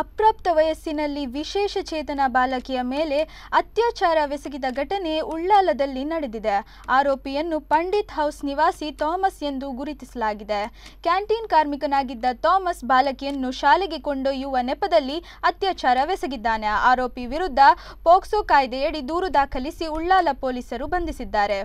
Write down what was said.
ಅಪ್ರಾಪ್ತ ವಯಸ್ಸಿನಲ್ಲಿ ವಿಶೇಷ ಚೇತನ ಬಾಲಕಿಯ ಮೇಲೆ ಅತ್ಯಾಚಾರವೆಸಗಿದ ಘಟನೆ ಉಳ್ಳಾಲದಲ್ಲಿ ನಡೆದಿದೆ. ಆರೋಪಿಯನ್ನು ಪಂಡಿತ್ ಹೌಸ್ ನಿವಾಸಿ ಥಾಮಸ್ ಎಂದು ಗುರುತಿಸಲಾಗಿದೆ. ಕ್ಯಾಂಟೀನ್ ಕಾರ್ಮಿಕನಾಗಿದ್ದ ಥಾಮಸ್ ಬಾಲಕಿಯನ್ನು ಶಾಲೆಗೆ ಕೊಂಡೊಯ್ಯುವ ನೆಪದಲ್ಲಿ ಅತ್ಯಾಚಾರವೆಸಗಿದ್ದಾನೆ. ಆರೋಪಿ ವಿರುದ್ಧ ಪೋಕ್ಸೋ ಕಾಯ್ದೆಯಡಿ ದೂರು ದಾಖಲಿಸಿ ಉಳ್ಳಾಲ ಪೊಲೀಸರು ಬಂಧಿಸಿದ್ದಾರೆ.